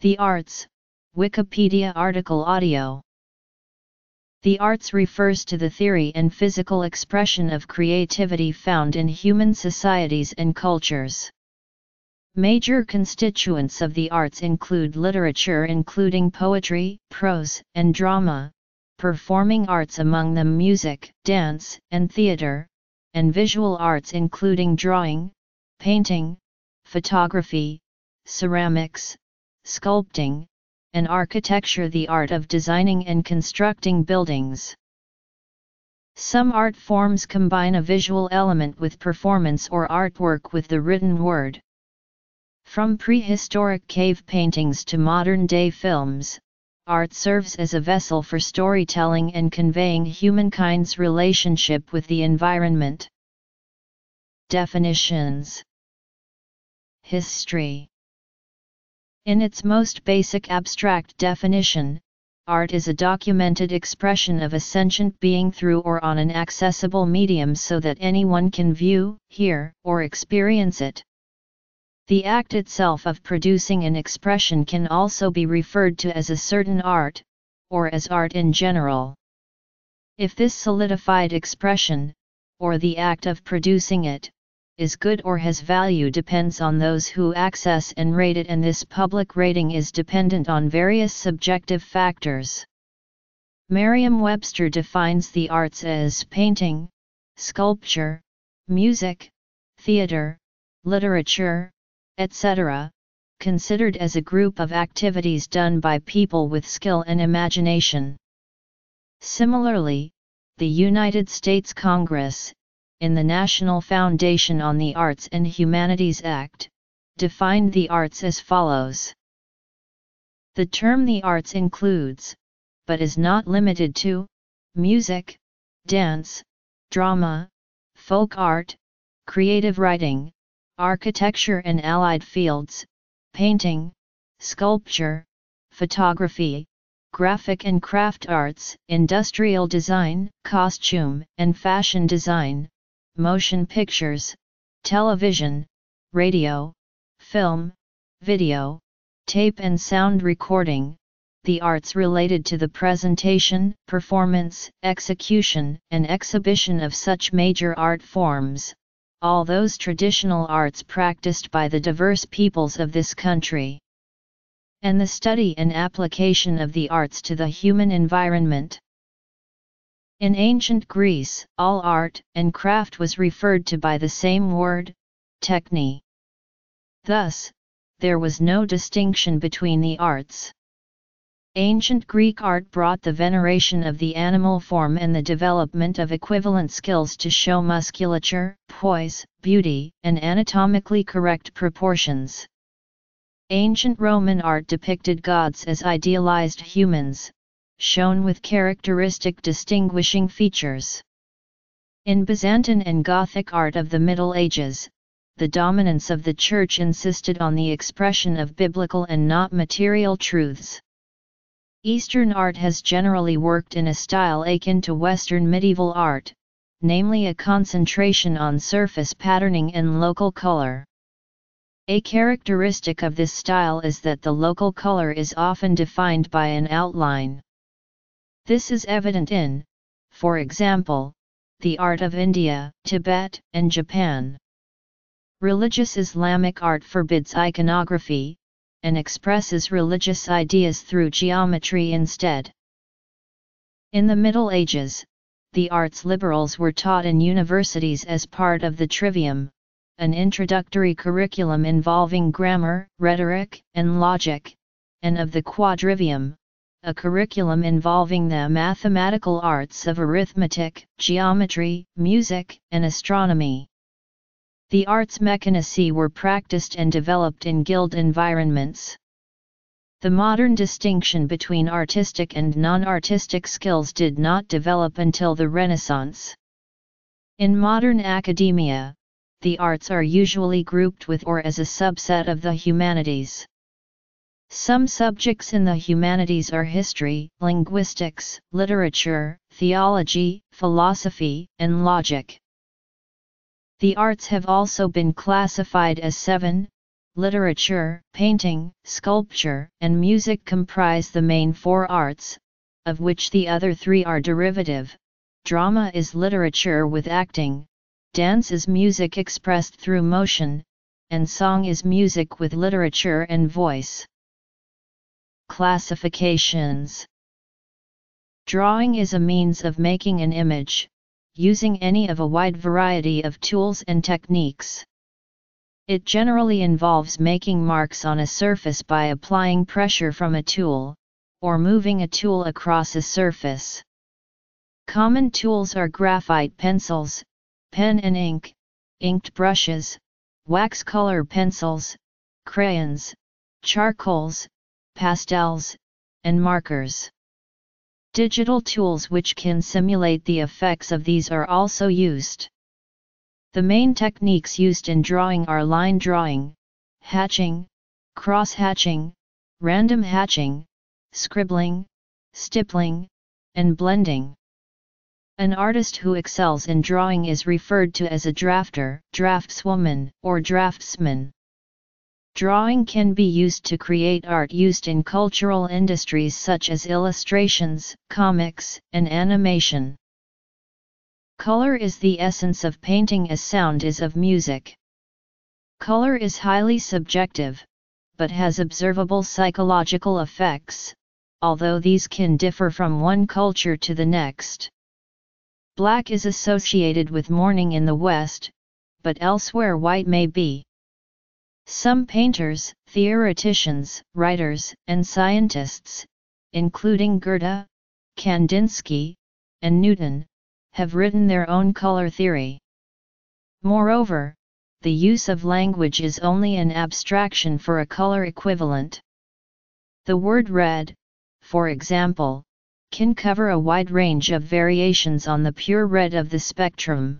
The Arts, Wikipedia article audio. The arts refers to the theory and physical expression of creativity found in human societies and cultures. Major constituents of the arts include literature, including poetry, prose, and drama, performing arts, among them music, dance, and theater, and visual arts, including drawing, painting, photography, ceramics, sculpting, and architecture, the art of designing and constructing buildings. Some art forms combine a visual element with performance or artwork with the written word. From prehistoric cave paintings to modern-day films, art serves as a vessel for storytelling and conveying humankind's relationship with the environment. Definitions. History. In its most basic abstract definition, art is a documented expression of a sentient being through or on an accessible medium so that anyone can view, hear, or experience it. The act itself of producing an expression can also be referred to as a certain art, or as art in general. If this solidified expression, or the act of producing it, is good or has value depends on those who access and rate it, and this public rating is dependent on various subjective factors. Merriam-Webster defines the arts as painting, sculpture, music, theater, literature, etc., considered as a group of activities done by people with skill and imagination. Similarly, the United States Congress, in the National Foundation on the Arts and Humanities Act, defined the arts as follows. The term the arts includes, but is not limited to, music, dance, drama, folk art, creative writing, architecture and allied fields, painting, sculpture, photography, graphic and craft arts, industrial design, costume and fashion design, motion pictures, television, radio, film, video, tape and sound recording, the arts related to the presentation, performance, execution, and exhibition of such major art forms, all those traditional arts practiced by the diverse peoples of this country, and the study and application of the arts to the human environment. In ancient Greece, all art and craft was referred to by the same word, techne. Thus, there was no distinction between the arts. Ancient Greek art brought the veneration of the animal form and the development of equivalent skills to show musculature, poise, beauty, and anatomically correct proportions. Ancient Roman art depicted gods as idealized humans, shown with characteristic distinguishing features. In Byzantine and Gothic art of the Middle Ages, the dominance of the Church insisted on the expression of biblical and not material truths. Eastern art has generally worked in a style akin to Western medieval art, namely a concentration on surface patterning and local color. A characteristic of this style is that the local color is often defined by an outline. This is evident in, for example, the art of India, Tibet, and Japan. Religious Islamic art forbids iconography, and expresses religious ideas through geometry instead. In the Middle Ages, the arts liberals were taught in universities as part of the trivium, an introductory curriculum involving grammar, rhetoric, and logic, and of the quadrivium, a curriculum involving the mathematical arts of arithmetic, geometry, music, and astronomy. The arts mechanici were practiced and developed in guild environments. The modern distinction between artistic and non-artistic skills did not develop until the Renaissance. In modern academia, the arts are usually grouped with or as a subset of the humanities. Some subjects in the humanities are history, linguistics, literature, theology, philosophy, and logic. The arts have also been classified as 7 literature, painting, sculpture, and music comprise the main four arts, of which the other three are derivative. Drama is literature with acting, dance is music expressed through motion, and song is music with literature and voice. Classifications. Drawing is a means of making an image, using any of a wide variety of tools and techniques. It generally involves making marks on a surface by applying pressure from a tool, or moving a tool across a surface. Common tools are graphite pencils, pen and ink, inked brushes, wax color pencils, crayons, charcoals, pastels, and markers. Digital tools which can simulate the effects of these are also used. The main techniques used in drawing are line drawing, hatching, cross hatching, random hatching, scribbling, stippling, and blending. An artist who excels in drawing is referred to as a drafter, draftswoman, or draftsman. Drawing can be used to create art used in cultural industries such as illustrations, comics, and animation. Color is the essence of painting as sound is of music. Color is highly subjective, but has observable psychological effects, although these can differ from one culture to the next. Black is associated with mourning in the West, but elsewhere white may be. Some painters, theoreticians, writers, and scientists, including Goethe, Kandinsky, and Newton, have written their own color theory. Moreover, the use of language is only an abstraction for a color equivalent. The word red, for example, can cover a wide range of variations on the pure red of the spectrum.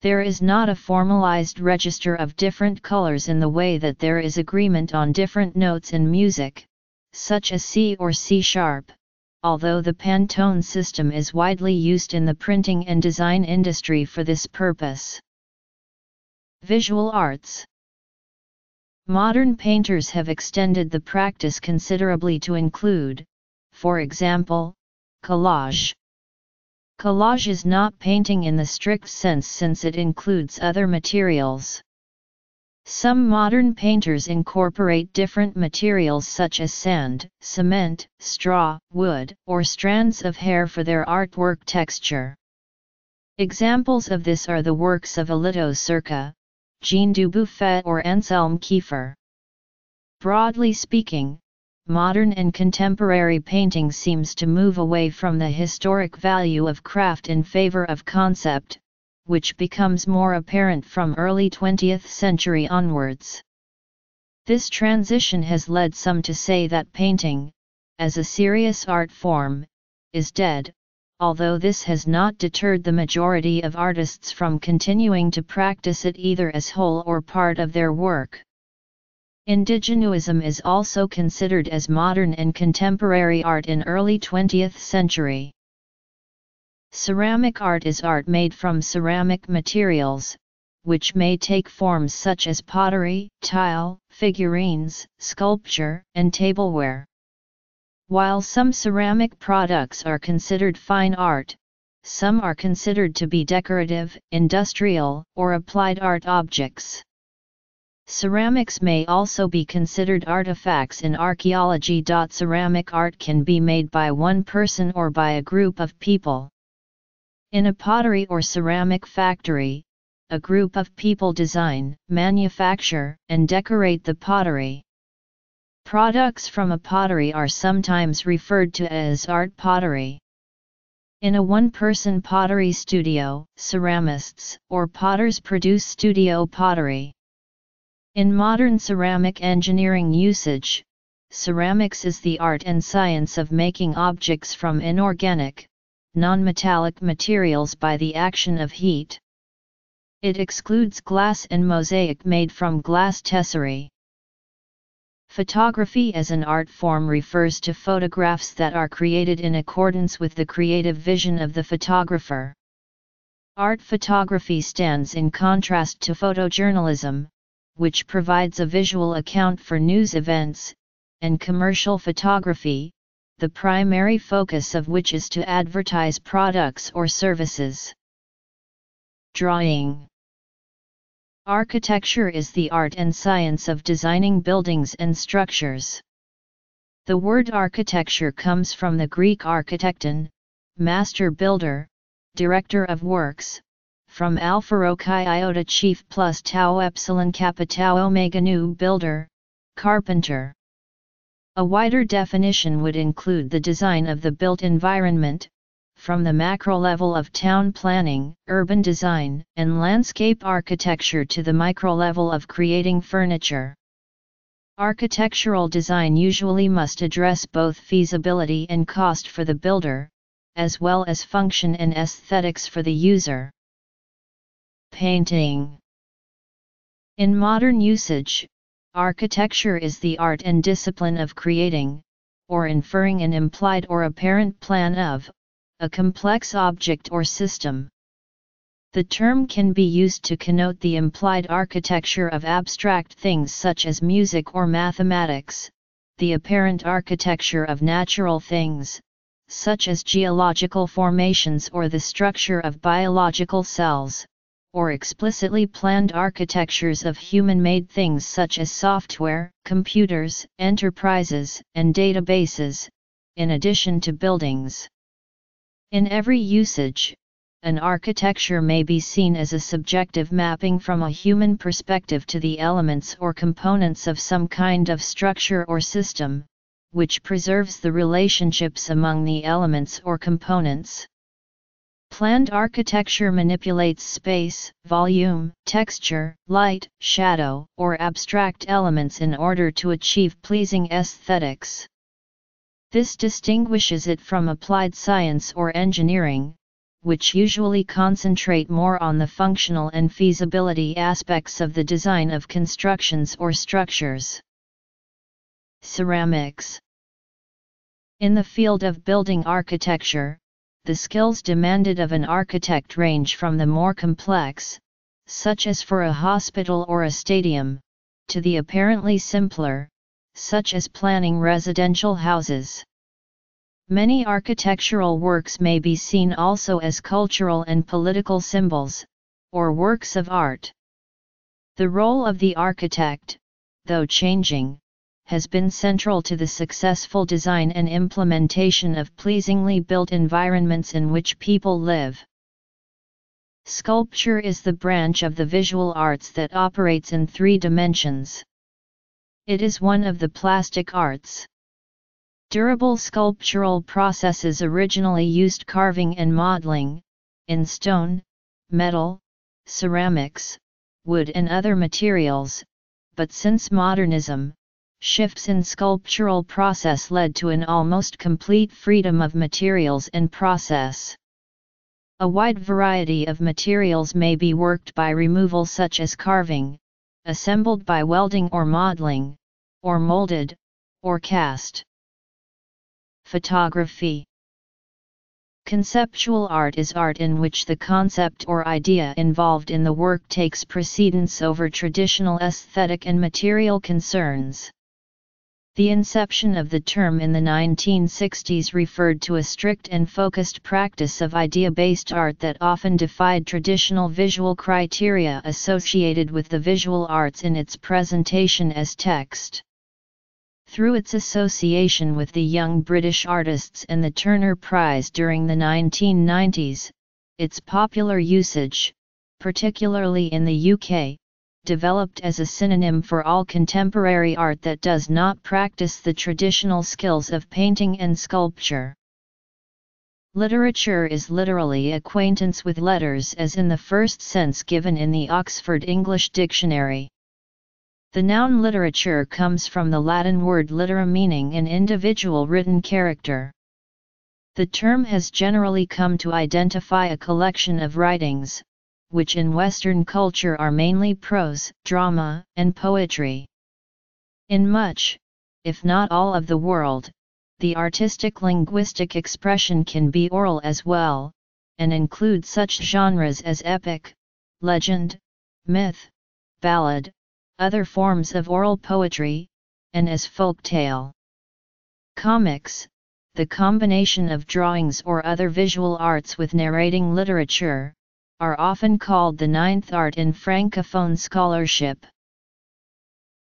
There is not a formalized register of different colors in the way that there is agreement on different notes in music, such as C or C-sharp, although the Pantone system is widely used in the printing and design industry for this purpose. Visual arts. Modern painters have extended the practice considerably to include, for example, collage. Collage is not painting in the strict sense since it includes other materials. Some modern painters incorporate different materials such as sand, cement, straw, wood, or strands of hair for their artwork texture. Examples of this are the works of Alito Cerca, Jean Dubuffet, or Anselm Kiefer. Broadly speaking, modern and contemporary painting seems to move away from the historic value of craft in favor of concept, which becomes more apparent from early 20th century onwards. This transition has led some to say that painting, as a serious art form, is dead, although this has not deterred the majority of artists from continuing to practice it either as whole or part of their work. Indigenuism is also considered as modern and contemporary art in early 20th century. Ceramic art is art made from ceramic materials, which may take forms such as pottery, tile, figurines, sculpture, and tableware. While some ceramic products are considered fine art, some are considered to be decorative, industrial, or applied art objects. Ceramics may also be considered artifacts in archaeology. Ceramic art can be made by one person or by a group of people. In a pottery or ceramic factory, a group of people design, manufacture, and decorate the pottery. Products from a pottery are sometimes referred to as art pottery. In a one-person pottery studio, ceramists or potters produce studio pottery. In modern ceramic engineering usage, ceramics is the art and science of making objects from inorganic, non-metallic materials by the action of heat. It excludes glass and mosaic made from glass tesserae. Photography as an art form refers to photographs that are created in accordance with the creative vision of the photographer. Art photography stands in contrast to photojournalism, which provides a visual account for news events, and commercial photography, the primary focus of which is to advertise products or services. Drawing. Architecture is the art and science of designing buildings and structures. The word architecture comes from the Greek architekton, master builder, director of works, from alpharo chi iota chief plus tau epsilon kappa tau omega nu builder, carpenter. A wider definition would include the design of the built environment, from the macro level of town planning, urban design, and landscape architecture to the micro level of creating furniture. Architectural design usually must address both feasibility and cost for the builder, as well as function and aesthetics for the user. Painting. In modern usage, architecture is the art and discipline of creating, or inferring an implied or apparent plan of, a complex object or system. The term can be used to connote the implied architecture of abstract things such as music or mathematics, the apparent architecture of natural things, such as geological formations or the structure of biological cells, or explicitly planned architectures of human-made things such as software, computers, enterprises, and databases, in addition to buildings. In every usage, an architecture may be seen as a subjective mapping from a human perspective to the elements or components of some kind of structure or system, which preserves the relationships among the elements or components. Planned architecture manipulates space, volume, texture, light, shadow, or abstract elements in order to achieve pleasing aesthetics. This distinguishes it from applied science or engineering, which usually concentrate more on the functional and feasibility aspects of the design of constructions or structures. Ceramics. In the field of building architecture, the skills demanded of an architect range from the more complex, such as for a hospital or a stadium, to the apparently simpler, such as planning residential houses. Many architectural works may be seen also as cultural and political symbols, or works of art. The role of the architect, though changing, has been central to the successful design and implementation of pleasingly built environments in which people live. Sculpture is the branch of the visual arts that operates in three dimensions. It is one of the plastic arts. Durable sculptural processes originally used carving and modeling, in stone, metal, ceramics, wood and other materials, but since modernism, shifts in sculptural process led to an almost complete freedom of materials and process. A wide variety of materials may be worked by removal such as carving, assembled by welding or modeling, or molded, or cast. Photography. Conceptual art is art in which the concept or idea involved in the work takes precedence over traditional aesthetic and material concerns. The inception of the term in the 1960s referred to a strict and focused practice of idea-based art that often defied traditional visual criteria associated with the visual arts in its presentation as text. Through its association with the Young British Artists and the Turner Prize during the 1990s, its popular usage, particularly in the UK, developed as a synonym for all contemporary art that does not practice the traditional skills of painting and sculpture. Literature is literally acquaintance with letters as in the first sense given in the Oxford English Dictionary. The noun literature comes from the Latin word litera, meaning an individual written character. The term has generally come to identify a collection of writings, which in Western culture are mainly prose, drama, and poetry. In much, if not all of the world, the artistic linguistic expression can be oral as well, and include such genres as epic, legend, myth, ballad, other forms of oral poetry, and as folk tale. Comics, the combination of drawings or other visual arts with narrating literature, are often called the ninth art in Francophone scholarship.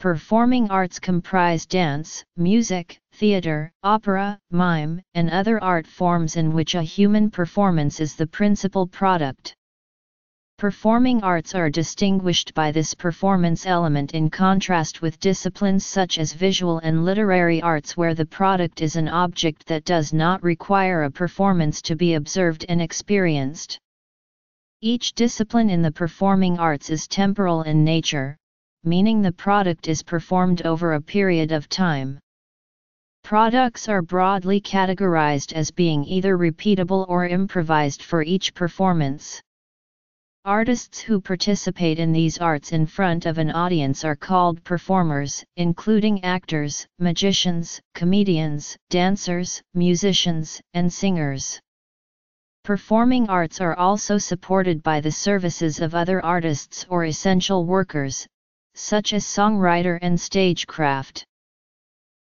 Performing arts comprise dance, music, theater, opera, mime, and other art forms in which a human performance is the principal product. Performing arts are distinguished by this performance element in contrast with disciplines such as visual and literary arts, where the product is an object that does not require a performance to be observed and experienced. Each discipline in the performing arts is temporal in nature, meaning the product is performed over a period of time. Products are broadly categorized as being either repeatable or improvised for each performance. Artists who participate in these arts in front of an audience are called performers, including actors, magicians, comedians, dancers, musicians, and singers. Performing arts are also supported by the services of other artists or essential workers, such as songwriter and stagecraft.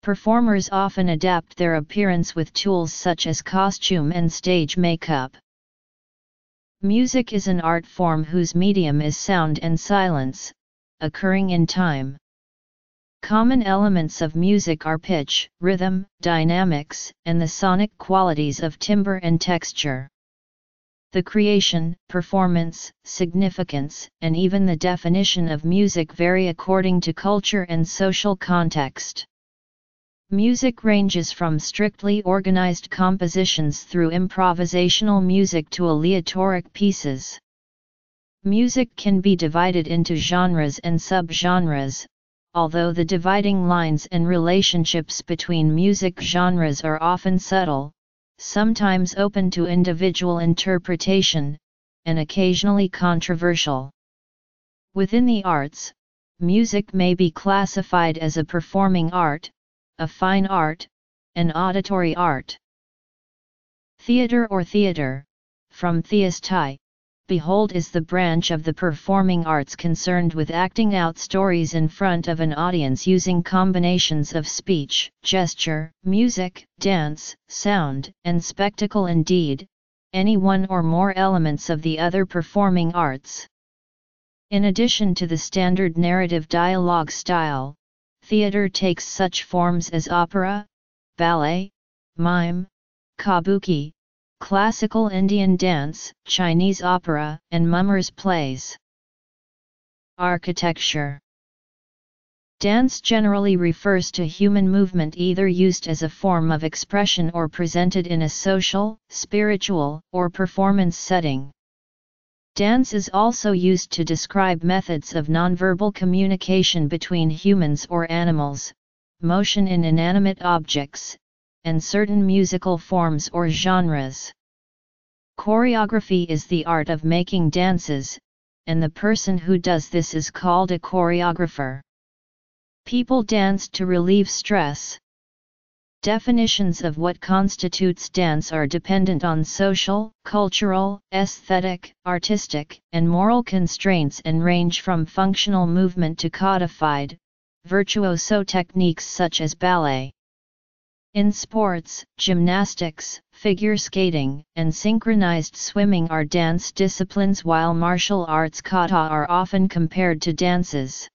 Performers often adapt their appearance with tools such as costume and stage makeup. Music is an art form whose medium is sound and silence, occurring in time. Common elements of music are pitch, rhythm, dynamics, and the sonic qualities of timbre and texture. The creation, performance, significance, and even the definition of music vary according to culture and social context. Music ranges from strictly organized compositions through improvisational music to aleatoric pieces. Music can be divided into genres and subgenres, although the dividing lines and relationships between music genres are often subtle, sometimes open to individual interpretation, and occasionally controversial. Within the arts, music may be classified as a performing art, a fine art, an auditory art. Theater or theatre, from theistai, behold, is the branch of the performing arts concerned with acting out stories in front of an audience using combinations of speech, gesture, music, dance, sound, and spectacle. Indeed, any one or more elements of the other performing arts. In addition to the standard narrative dialogue style, theater takes such forms as opera, ballet, mime, kabuki, classical Indian dance, Chinese opera, and mummers' plays. Architecture. Dance generally refers to human movement either used as a form of expression or presented in a social, spiritual, or performance setting. Dance is also used to describe methods of nonverbal communication between humans or animals, motion in inanimate objects, and certain musical forms or genres. Choreography is the art of making dances, and the person who does this is called a choreographer. People dance to relieve stress. Definitions of what constitutes dance are dependent on social, cultural, aesthetic, artistic, and moral constraints, and range from functional movement to codified, virtuoso techniques such as ballet. In sports, gymnastics, figure skating, and synchronized swimming are dance disciplines, while martial arts kata are often compared to dances.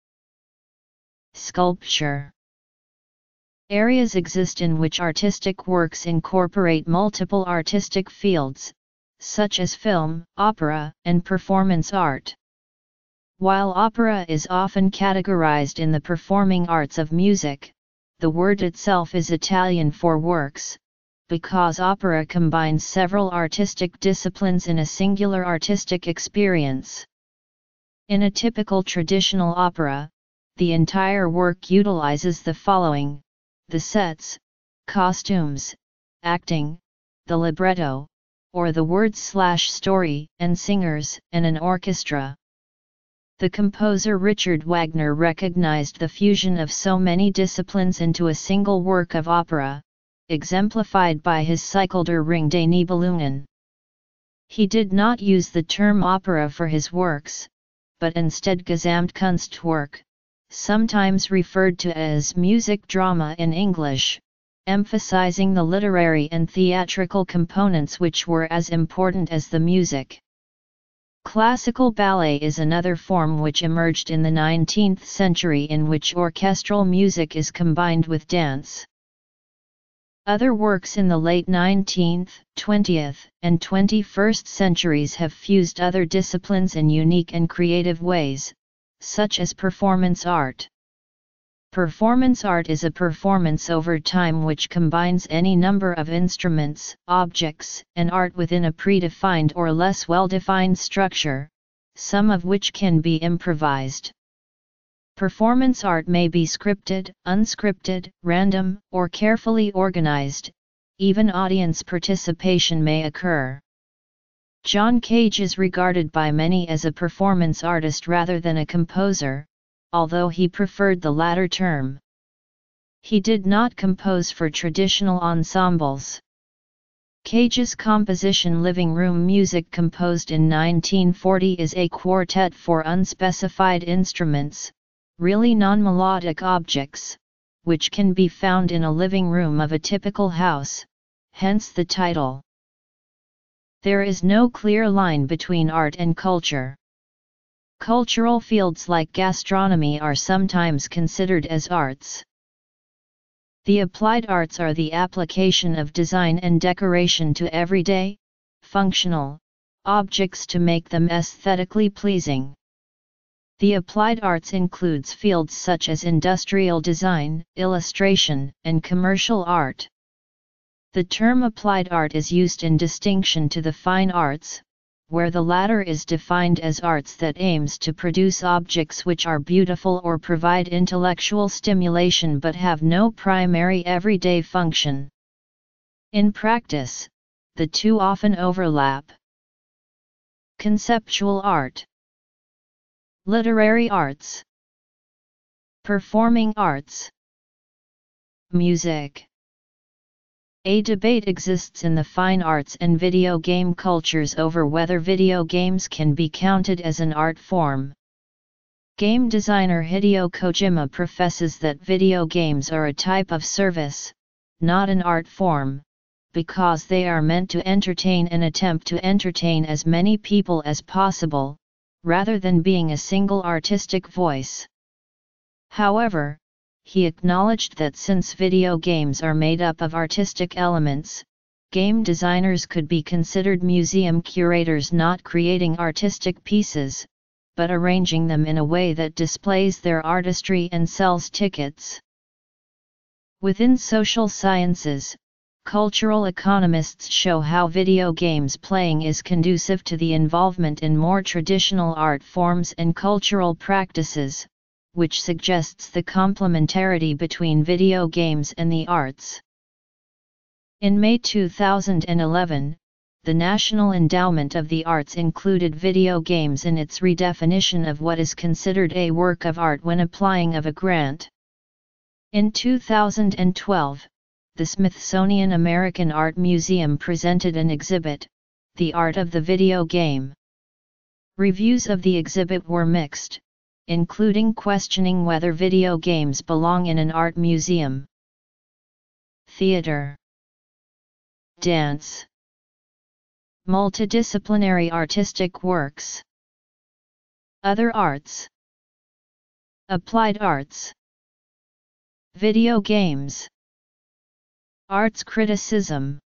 Sculpture. Areas exist in which artistic works incorporate multiple artistic fields, such as film, opera, and performance art. While opera is often categorized in the performing arts of music, the word itself is Italian for works, because opera combines several artistic disciplines in a singular artistic experience. In a typical traditional opera, the entire work utilizes the following: the sets, costumes, acting, the libretto, or the words/story, and singers, and an orchestra. The composer Richard Wagner recognized the fusion of so many disciplines into a single work of opera, exemplified by his cycle Der Ring des Nibelungen. He did not use the term opera for his works, but instead Gesamtkunstwerk, sometimes referred to as music drama in English, emphasizing the literary and theatrical components which were as important as the music. Classical ballet is another form which emerged in the 19th century in which orchestral music is combined with dance. Other works in the late 19th, 20th, and 21st centuries have fused other disciplines in unique and creative ways, such as performance art. Performance art is a performance over time which combines any number of instruments, objects, and art within a predefined or less well-defined structure, some of which can be improvised. Performance art may be scripted, unscripted, random, or carefully organized. Even audience participation may occur. John Cage is regarded by many as a performance artist rather than a composer, although he preferred the latter term. He did not compose for traditional ensembles. Cage's composition Living Room Music, composed in 1940, is a quartet for unspecified instruments, really non-melodic objects, which can be found in a living room of a typical house, hence the title. There is no clear line between art and culture. Cultural fields like gastronomy are sometimes considered as arts. The applied arts are the application of design and decoration to everyday, functional objects to make them aesthetically pleasing. The applied arts includes fields such as industrial design, illustration, and commercial art. The term applied art is used in distinction to the fine arts, where the latter is defined as arts that aims to produce objects which are beautiful or provide intellectual stimulation but have no primary everyday function. In practice, the two often overlap. Conceptual art, literary arts, performing arts, music. A debate exists in the fine arts and video game cultures over whether video games can be counted as an art form. Game designer Hideo Kojima professes that video games are a type of service, not an art form, because they are meant to entertain and attempt to entertain as many people as possible, rather than being a single artistic voice. However, he acknowledged that since video games are made up of artistic elements, game designers could be considered museum curators, not creating artistic pieces, but arranging them in a way that displays their artistry and sells tickets. Within social sciences, cultural economists show how video games playing is conducive to the involvement in more traditional art forms and cultural practices, which suggests the complementarity between video games and the arts. In May 2011, the National Endowment of the Arts included video games in its redefinition of what is considered a work of art when applying for a grant. In 2012, the Smithsonian American Art Museum presented an exhibit, The Art of the Video Game. Reviews of the exhibit were mixed, including questioning whether video games belong in an art museum. Theater, dance, multidisciplinary artistic works, other arts, applied arts, video games, arts criticism.